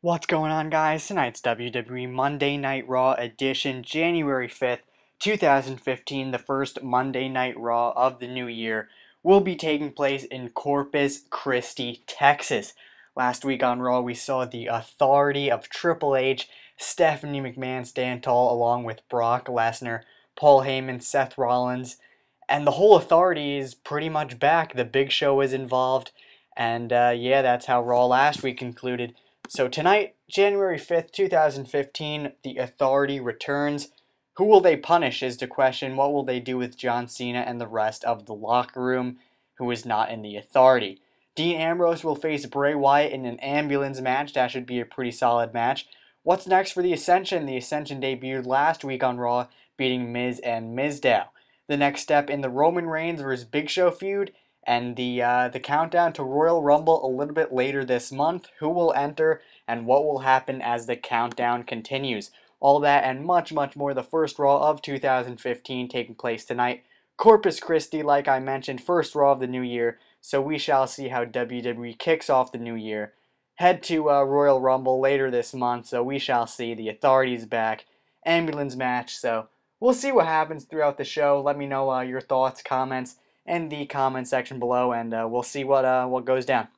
What's going on, guys? Tonight's WWE Monday Night Raw edition, January 5th, 2015, the first Monday Night Raw of the new year, will be taking place in Corpus Christi, Texas. Last week on Raw, we saw the Authority of Triple H, Stephanie McMahon stand tall along with Brock Lesnar, Paul Heyman, Seth Rollins, and the whole Authority is pretty much back. The Big Show is involved, and yeah, that's how Raw last week concluded. So tonight, January 5th, 2015, the Authority returns. Who will they punish is the question. What will they do with John Cena and the rest of the locker room who is not in the Authority? Dean Ambrose will face Bray Wyatt in an ambulance match. That should be a pretty solid match. What's next for the Ascension? The Ascension debuted last week on Raw, beating Miz and Mizdow. The next step in the Roman Reigns vs. Big Show feud, and the countdown to Royal Rumble a little bit later this month. Who will enter and what will happen as the countdown continues? All that and much, much more. The first Raw of 2015 taking place tonight. Corpus Christi, like I mentioned, first Raw of the new year. So we shall see how WWE kicks off the new year. Head to Royal Rumble later this month. So we shall see. The Authority's back. Ambulance match. So we'll see what happens throughout the show. Let me know your thoughts, comments, in the comment section below, and we'll see what goes down.